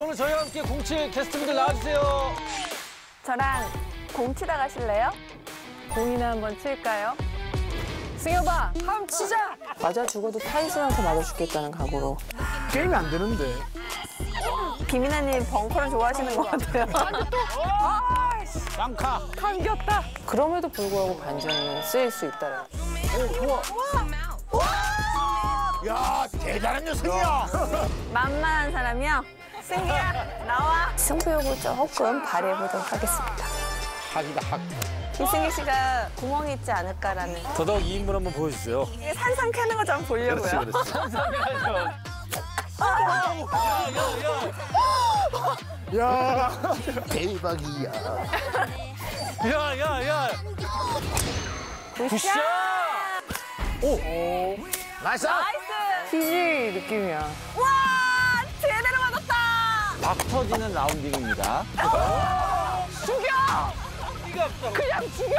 오늘 저희와 함께 공칠 게스트분들 나와주세요. 저랑 공 치다 가실래요? 공이나 한번 칠까요? 승엽아, 함 치자! 맞아 죽어도 타이슨한테 맞아 죽겠다는 각오로. 게임이 안 되는데. 김이나님 벙커를 좋아하시는 것 같아요. 쌍카. 감겼다. 그럼에도 불구하고 반전은 쓰일 수 있다라. 오, 좋아. 우와. 야, 대단한 녀석이야. 만만한 사람이요? 승기야, 나와. 승부욕을 조금 발휘해보도록 하겠습니다. 학이다, 학. 이승희 씨가 구멍이 있지 않을까라는. 더더욱 2인분 한번 보여주세요. 이게 산삼 캐는 거 좀 보려고요. 그렇지, 그렇지. 산삼 캐는 거. 야, 야, 야. 대박이야. 야, 야, 야. 굿샷! 오. 오. 나이스! 나이스! 피지 느낌이야. 와! 박 터지는 라운딩입니다. 죽여! 그냥 죽여!